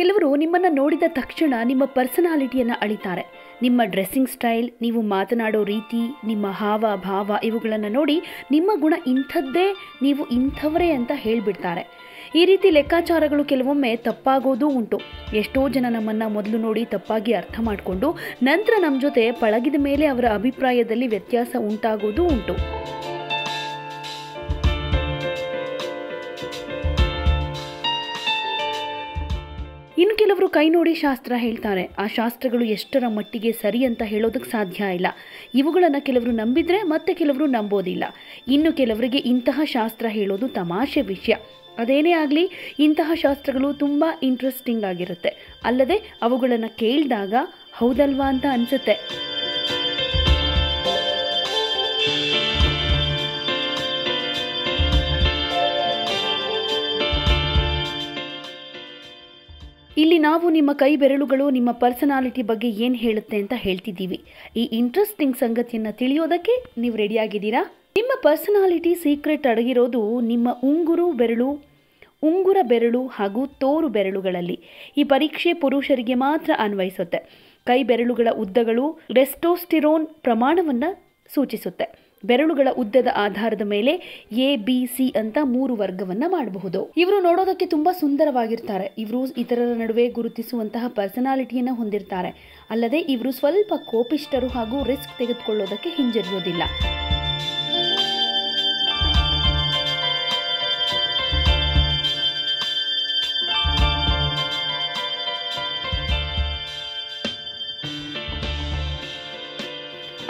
ಕೆಲವರು ನಿಮ್ಮನ್ನು ನೋಡಿದ ತಕ್ಷಣ ನಿಮ್ಮ ಪರ್ಸನಾಲಿಟಿಯನ್ನು ಅಳಿತಾರೆ. ನಿಮ್ಮ ಡ್ರೆಸ್ಸಿಂಗ್ ಸ್ಟೈಲ್, ನೀವು ಮಾತನಾಡೋ ರೀತಿ, ನಿಮ್ಮ ಹಾವ ಭಾವ ಇವುಗಳನ್ನು ನೋಡಿ ನಿಮ್ಮ ಗುಣ ಇಂಥದ್ದೇ, ನೀವು ಇಂಥವರೇ ಅಂತ ಹೇಳಿಬಿಡ್ತಾರೆ. ಈ ರೀತಿ ಲೆಕ್ಕಾಚಾರಗಳು ಕೆಲವೊಮ್ಮೆ ತಪ್ಪಾಗೋದೂ ಉಂಟು. ಎಷ್ಟೋ ಜನ ನಮ್ಮನ್ನು ಮೊದಲು ನೋಡಿ ತಪ್ಪಾಗಿ ಅರ್ಥ ಮಾಡಿಕೊಂಡು ನಂತರ ನಮ್ಮ ಜೊತೆ ಪಳಗಿದ ಮೇಲೆ ಅವರ ಅಭಿಪ್ರಾಯದಲ್ಲಿ ವ್ಯತ್ಯಾಸ ಉಂಟಾಗೋದೂ ಉಂಟು. ಇನ್ನು ಕೆಲವರು ಕೈ ನೋಡಿ ಶಾಸ್ತ್ರ ಹೇಳ್ತಾರೆ. ಆ ಶಾಸ್ತ್ರಗಳು ಎಷ್ಟರ ಮಟ್ಟಿಗೆ ಸರಿ ಅಂತ ಹೇಳೋದಕ್ಕೆ ಸಾಧ್ಯ ಇಲ್ಲ. ಇವುಗಳನ್ನು ಕೆಲವರು ನಂಬಿದರೆ ಮತ್ತೆ ಕೆಲವರು ನಂಬೋದಿಲ್ಲ. ಇನ್ನು ಕೆಲವರಿಗೆ ಇಂತಹ ಶಾಸ್ತ್ರ ಹೇಳೋದು ತಮಾಷೆ ವಿಷಯ. ಅದೇನೇ ಆಗಲಿ, ಇಂತಹ ಶಾಸ್ತ್ರಗಳು ತುಂಬ ಇಂಟ್ರೆಸ್ಟಿಂಗ್ ಆಗಿರುತ್ತೆ. ಅಲ್ಲದೆ ಅವುಗಳನ್ನು ಕೇಳಿದಾಗ ಹೌದಲ್ವಾ ಅಂತ ಅನಿಸುತ್ತೆ. ಇಲ್ಲಿ ನಾವು ನಿಮ್ಮ ಕೈ ಬೆರಳುಗಳು ನಿಮ್ಮ ಪರ್ಸನಾಲಿಟಿ ಬಗ್ಗೆ ಏನು ಹೇಳುತ್ತೆ ಅಂತ ಹೇಳ್ತಿದ್ದೀವಿ. ಈ ಇಂಟ್ರೆಸ್ಟಿಂಗ್ ಸಂಗತಿಯನ್ನು ತಿಳಿಯೋದಕ್ಕೆ ನೀವು ರೆಡಿಯಾಗಿದ್ದೀರಾ? ನಿಮ್ಮ ಪರ್ಸನಾಲಿಟಿ ಸೀಕ್ರೆಟ್ ಅಡಗಿರೋದು ನಿಮ್ಮ ಉಂಗುರ ಬೆರಳು ಹಾಗೂ ತೋರು ಬೆರಳುಗಳಲ್ಲಿ. ಈ ಪರೀಕ್ಷೆ ಪುರುಷರಿಗೆ ಮಾತ್ರ ಅನ್ವಯಿಸುತ್ತೆ. ಕೈ ಬೆರಳುಗಳ ಉದ್ದಗಳು ಟೆಸ್ಟೋಸ್ಟಿರೋನ್ ಪ್ರಮಾಣವನ್ನು ಸೂಚಿಸುತ್ತೆ. ಬೆರಳುಗಳ ಉದ್ದದ ಆಧಾರದ ಮೇಲೆ ABC ಅಂತ 3 ವರ್ಗವನ್ನ ಮಾಡಬಹುದು. ಇವರು ನೋಡೋದಕ್ಕೆ ತುಂಬಾ ಸುಂದರವಾಗಿರ್ತಾರೆ. ಇವರು ಇತರರ ನಡುವೆ ಗುರುತಿಸುವಂತಹ ಪರ್ಸನಾಲಿಟಿಯನ್ನು ಹೊಂದಿರ್ತಾರೆ. ಅಲ್ಲದೆ ಇವರು ಸ್ವಲ್ಪ ಕೋಪಿಷ್ಟರು ಹಾಗೂ ರಿಸ್ಕ್ ತೆಗೆದುಕೊಳ್ಳೋದಕ್ಕೆ ಹಿಂಜರಿಯೋದಿಲ್ಲ.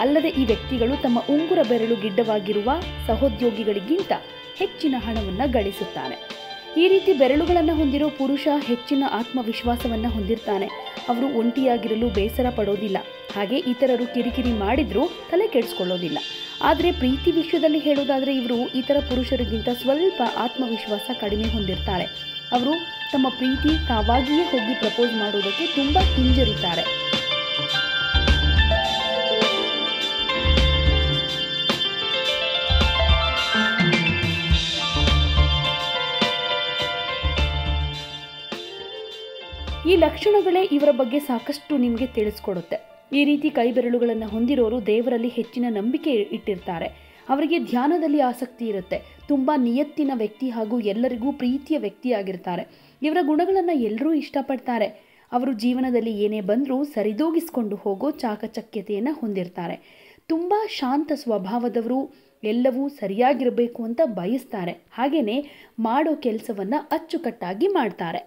ಅಲ್ಲದೆ ಈ ವ್ಯಕ್ತಿಗಳು ತಮ್ಮ ಉಂಗುರ ಬೆರಳು ಗಿಡ್ಡವಾಗಿರುವ ಸಹೋದ್ಯೋಗಿಗಳಿಗಿಂತ ಹೆಚ್ಚಿನ ಹಣವನ್ನು ಗಳಿಸುತ್ತಾರೆ. ಈ ರೀತಿ ಬೆರಳುಗಳನ್ನು ಹೊಂದಿರೋ ಪುರುಷ ಹೆಚ್ಚಿನ ಆತ್ಮವಿಶ್ವಾಸವನ್ನು ಹೊಂದಿರ್ತಾನೆ. ಅವರು ಒಂಟಿಯಾಗಿರಲು ಬೇಸರ ಪಡೋದಿಲ್ಲ, ಹಾಗೆ ಇತರರು ಕಿರಿಕಿರಿ ಮಾಡಿದರೂ ತಲೆ ಕೆಡಿಸ್ಕೊಳ್ಳೋದಿಲ್ಲ. ಆದರೆ ಪ್ರೀತಿ ವಿಷಯದಲ್ಲಿ ಹೇಳೋದಾದರೆ ಇವರು ಇತರ ಪುರುಷರಿಗಿಂತ ಸ್ವಲ್ಪ ಆತ್ಮವಿಶ್ವಾಸ ಕಡಿಮೆ ಹೊಂದಿರ್ತಾರೆ. ಅವರು ತಮ್ಮ ಪ್ರೀತಿ ತಾವಾಗಿಯೇ ಹೋಗಿ ಪ್ರಪೋಸ್ ಮಾಡೋದಕ್ಕೆ ತುಂಬ ಹಿಂಜರಿತಾರೆ. ಈ ಲಕ್ಷಣಗಳೇ ಇವರ ಬಗ್ಗೆ ಸಾಕಷ್ಟು ನಿಮಗೆ ತಿಳಿಸ್ಕೊಡುತ್ತೆ. ಈ ರೀತಿ ಕೈ ಬೆರಳುಗಳನ್ನು ಹೊಂದಿರೋರು ದೇವರಲ್ಲಿ ಹೆಚ್ಚಿನ ನಂಬಿಕೆ ಇಟ್ಟಿರ್ತಾರೆ. ಅವರಿಗೆ ಧ್ಯಾನದಲ್ಲಿ ಆಸಕ್ತಿ ಇರುತ್ತೆ. ತುಂಬ ನಿಯತ್ತಿನ ವ್ಯಕ್ತಿ ಹಾಗೂ ಎಲ್ಲರಿಗೂ ಪ್ರೀತಿಯ ವ್ಯಕ್ತಿಯಾಗಿರ್ತಾರೆ. ಇವರ ಗುಣಗಳನ್ನು ಎಲ್ಲರೂ ಇಷ್ಟಪಡ್ತಾರೆ. ಅವರು ಜೀವನದಲ್ಲಿ ಏನೇ ಬಂದರೂ ಸರಿದೂಗಿಸ್ಕೊಂಡು ಹೋಗೋ ಚಾಕಚಕ್ಯತೆಯನ್ನು ಹೊಂದಿರ್ತಾರೆ. ತುಂಬ ಶಾಂತ ಸ್ವಭಾವದವರು. ಎಲ್ಲವೂ ಸರಿಯಾಗಿರಬೇಕು ಅಂತ ಬಯಸ್ತಾರೆ. ಹಾಗೆಯೇ ಮಾಡೋ ಕೆಲಸವನ್ನು ಅಚ್ಚುಕಟ್ಟಾಗಿ ಮಾಡ್ತಾರೆ.